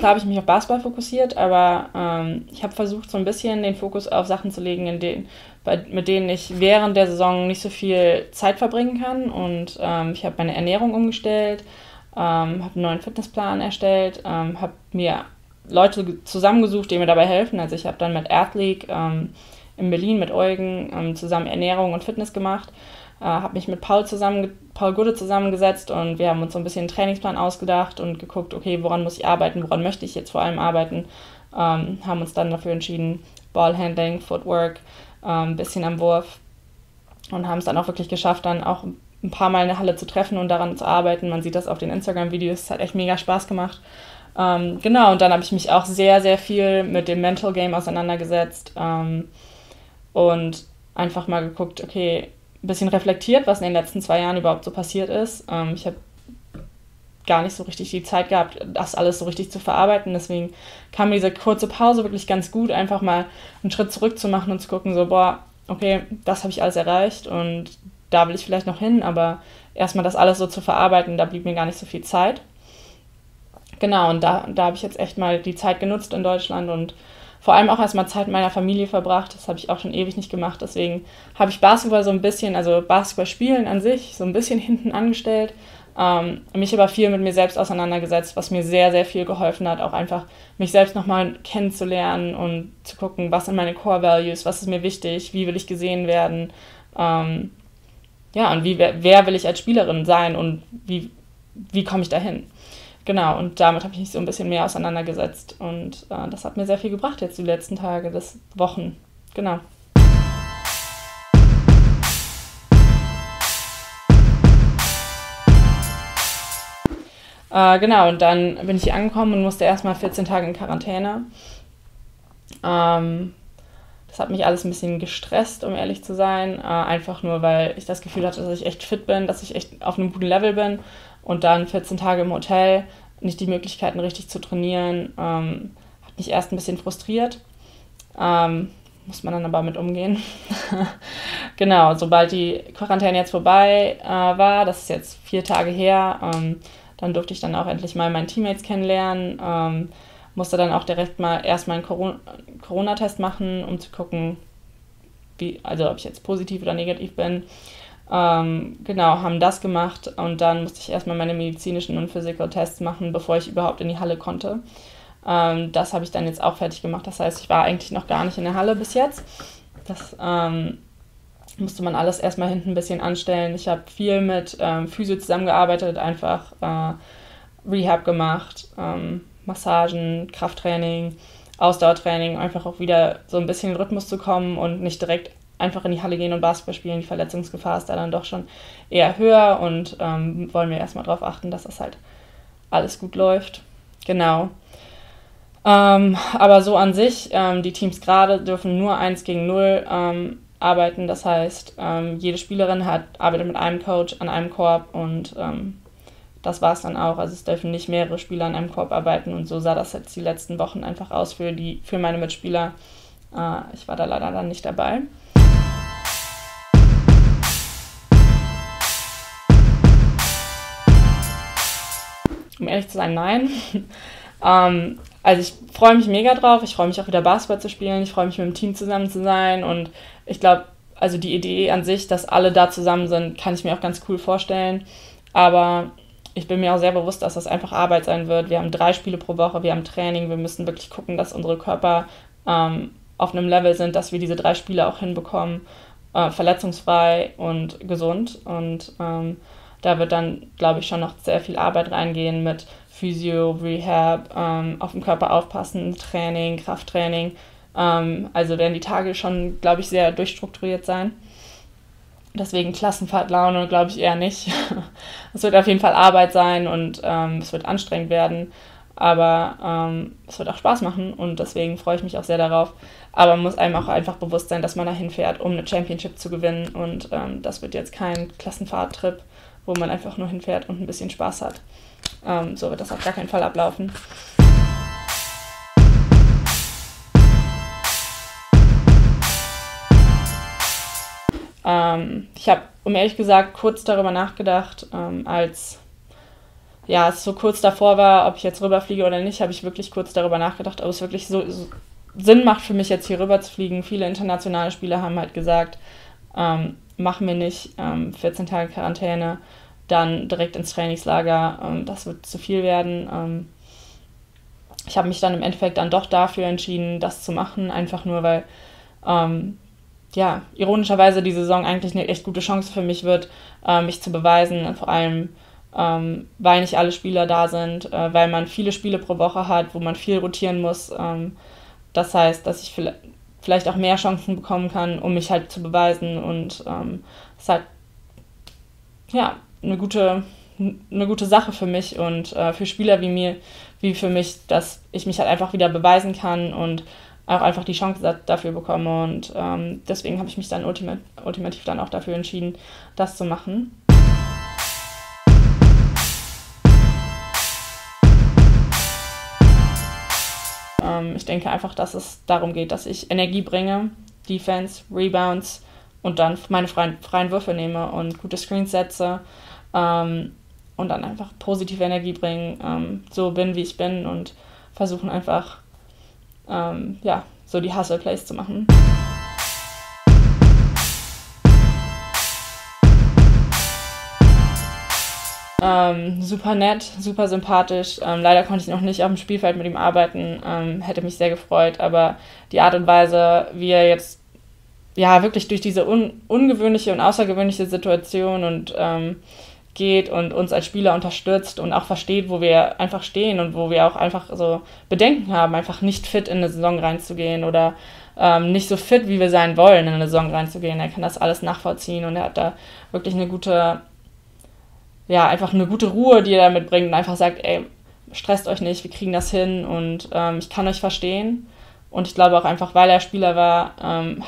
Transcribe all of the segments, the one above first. Klar habe ich mich auf Basketball fokussiert, aber ich habe versucht, so ein bisschen den Fokus auf Sachen zu legen, mit denen ich während der Saison nicht so viel Zeit verbringen kann. Und ich habe meine Ernährung umgestellt, habe einen neuen Fitnessplan erstellt, habe mir Leute zusammengesucht, die mir dabei helfen. Also ich habe dann mit Art League in Berlin mit Eugen zusammen Ernährung und Fitness gemacht. Habe mich mit Paul Goode zusammengesetzt und wir haben uns so ein bisschen einen Trainingsplan ausgedacht und geguckt, okay, woran muss ich arbeiten, woran möchte ich jetzt vor allem arbeiten. Haben uns dann dafür entschieden, Ballhandling, Footwork, ein bisschen am Wurf, und haben es dann auch wirklich geschafft, dann auch ein paar Mal in der Halle zu treffen und daran zu arbeiten. Man sieht das auf den Instagram-Videos, es hat echt mega Spaß gemacht. Genau, und dann habe ich mich auch sehr, sehr viel mit dem Mental Game auseinandergesetzt und einfach mal geguckt, okay, ein bisschen reflektiert, was in den letzten 2 Jahren überhaupt so passiert ist. Ich habe gar nicht so richtig die Zeit gehabt, das alles so richtig zu verarbeiten. Deswegen kam mir diese kurze Pause wirklich ganz gut, einfach mal einen Schritt zurück zu machen und zu gucken, so, boah, okay, das habe ich alles erreicht und da will ich vielleicht noch hin, aber erstmal das alles so zu verarbeiten, da blieb mir gar nicht so viel Zeit. Genau, und da habe ich jetzt echt mal die Zeit genutzt in Deutschland und vor allem auch erstmal Zeit mit meiner Familie verbracht. Das habe ich auch schon ewig nicht gemacht. Deswegen habe ich Basketball so ein bisschen, also Basketball spielen an sich, so ein bisschen hinten angestellt. Mich aber viel mit mir selbst auseinandergesetzt, was mir sehr, sehr viel geholfen hat. Auch einfach mich selbst nochmal kennenzulernen und zu gucken, was sind meine Core Values, was ist mir wichtig, wie will ich gesehen werden. Ja, und wer will ich als Spielerin sein und wie komme ich dahin? Genau, und damit habe ich mich so ein bisschen mehr auseinandergesetzt und das hat mir sehr viel gebracht jetzt die letzten Tage, Wochen, genau. Genau, und dann bin ich hier angekommen und musste erstmal 14 Tage in Quarantäne. Das hat mich alles ein bisschen gestresst, um ehrlich zu sein, einfach nur, weil ich das Gefühl hatte, dass ich echt fit bin, dass ich echt auf einem guten Level bin. Und dann 14 Tage im Hotel, nicht die Möglichkeiten richtig zu trainieren, hat mich erst ein bisschen frustriert. Muss man dann aber mit umgehen. Genau, sobald die Quarantäne jetzt vorbei war, das ist jetzt 4 Tage her, dann durfte ich dann auch endlich mal meine Teammates kennenlernen, musste dann auch direkt mal erstmal einen Corona-Test machen, um zu gucken, ob ich jetzt positiv oder negativ bin. Genau, haben das gemacht und dann musste ich erstmal meine medizinischen und Physical Tests machen, bevor ich überhaupt in die Halle konnte. Das habe ich dann jetzt auch fertig gemacht, das heißt, ich war eigentlich noch gar nicht in der Halle bis jetzt. Das musste man alles erstmal hinten ein bisschen anstellen. Ich habe viel mit Physio zusammengearbeitet, einfach Rehab gemacht, Massagen, Krafttraining, Ausdauertraining, einfach auch wieder so ein bisschen in den Rhythmus zu kommen und nicht direkt einfach in die Halle gehen und Basketball spielen. Die Verletzungsgefahr ist da dann doch schon eher höher und wollen wir erstmal darauf achten, dass das halt alles gut läuft. Genau. Aber so an sich, die Teams gerade dürfen nur 1 gegen 0 arbeiten. Das heißt, jede Spielerin arbeitet mit einem Coach an einem Korb und das war es dann auch. Also es dürfen nicht mehrere Spieler an einem Korb arbeiten und so sah das jetzt die letzten Wochen einfach aus für meine Mitspieler. Ich war da leider dann nicht dabei. Um ehrlich zu sein, nein. Also ich freue mich mega drauf, ich freue mich auch wieder Basketball zu spielen, ich freue mich mit dem Team zusammen zu sein und ich glaube, also die Idee an sich, dass alle da zusammen sind, kann ich mir auch ganz cool vorstellen, aber ich bin mir auch sehr bewusst, dass das einfach Arbeit sein wird. Wir haben 3 Spiele pro Woche, wir haben Training, wir müssen wirklich gucken, dass unsere Körper auf einem Level sind, dass wir diese 3 Spiele auch hinbekommen, verletzungsfrei und gesund und da wird dann, glaube ich, schon noch sehr viel Arbeit reingehen mit Physio, Rehab, auf den Körper aufpassen, Training, Krafttraining. Also werden die Tage schon, glaube ich, sehr durchstrukturiert sein. Deswegen Klassenfahrtlaune, glaube ich, eher nicht. Es wird auf jeden Fall Arbeit sein und es wird anstrengend werden. Aber es wird auch Spaß machen und deswegen freue ich mich auch sehr darauf. Aber man muss einem auch einfach bewusst sein, dass man da hinfährt, um eine Championship zu gewinnen. Und das wird jetzt kein Klassenfahrttrip, wo man einfach nur hinfährt und ein bisschen Spaß hat. So wird das auf gar keinen Fall ablaufen. Ich habe, um ehrlich gesagt, kurz darüber nachgedacht, als ja, es so kurz davor war, ob ich jetzt rüberfliege oder nicht, habe ich wirklich kurz darüber nachgedacht, ob es wirklich so Sinn macht für mich, jetzt hier rüber zu fliegen. Viele internationale Spieler haben halt gesagt, machen wir nicht, 14 Tage Quarantäne, dann direkt ins Trainingslager, das wird zu viel werden. Ich habe mich dann im Endeffekt dann doch dafür entschieden, das zu machen, einfach nur, weil ja, ironischerweise die Saison eigentlich eine echt gute Chance für mich wird, mich zu beweisen, vor allem weil nicht alle Spieler da sind, weil man viele Spiele pro Woche hat, wo man viel rotieren muss. Das heißt, dass ich vielleicht auch mehr Chancen bekommen kann, um mich halt zu beweisen, und es ist halt ja, eine gute Sache für mich und für Spieler wie für mich, dass ich mich halt einfach wieder beweisen kann und auch einfach die Chance dafür bekomme, und deswegen habe ich mich dann ultimativ dann auch dafür entschieden, das zu machen. Ich denke einfach, dass es darum geht, dass ich Energie bringe, Defense, Rebounds und dann meine freien Würfe nehme und gute Screens setze und dann einfach positive Energie bringen, so bin, wie ich bin, und versuchen einfach ja, so die Hustle Plays zu machen. Super nett, super sympathisch. Leider konnte ich noch nicht auf dem Spielfeld mit ihm arbeiten. Hätte mich sehr gefreut, aber die Art und Weise, wie er jetzt ja wirklich durch diese ungewöhnliche und außergewöhnliche Situation und geht und uns als Spieler unterstützt und auch versteht, wo wir einfach stehen und wo wir auch einfach so Bedenken haben, einfach nicht fit in eine Saison reinzugehen oder nicht so fit, wie wir sein wollen, in eine Saison reinzugehen. Er kann das alles nachvollziehen und er hat da wirklich eine gute Ruhe, die er damit bringt, und einfach sagt, ey, stresst euch nicht, wir kriegen das hin, und ich kann euch verstehen. Und ich glaube auch einfach, weil er Spieler war,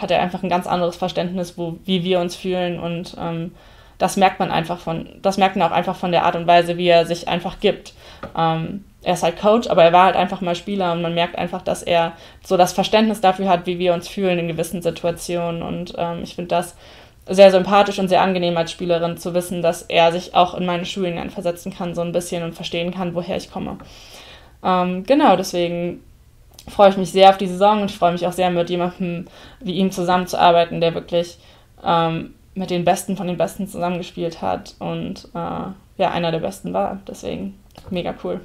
hat er einfach ein ganz anderes Verständnis, wie wir uns fühlen, und das merkt man auch einfach von der Art und Weise, wie er sich einfach gibt. Er ist halt Coach, aber er war halt einfach mal Spieler, und man merkt einfach, dass er so das Verständnis dafür hat, wie wir uns fühlen in gewissen Situationen, und ich finde das sehr sympathisch und sehr angenehm als Spielerin zu wissen, dass er sich auch in meine Schulen einversetzen kann, so ein bisschen, und verstehen kann, woher ich komme. Genau, deswegen freue ich mich sehr auf die Saison, und ich freue mich auch sehr, mit jemandem wie ihm zusammenzuarbeiten, der wirklich mit den Besten von den Besten zusammengespielt hat und ja, einer der Besten war. Deswegen mega cool.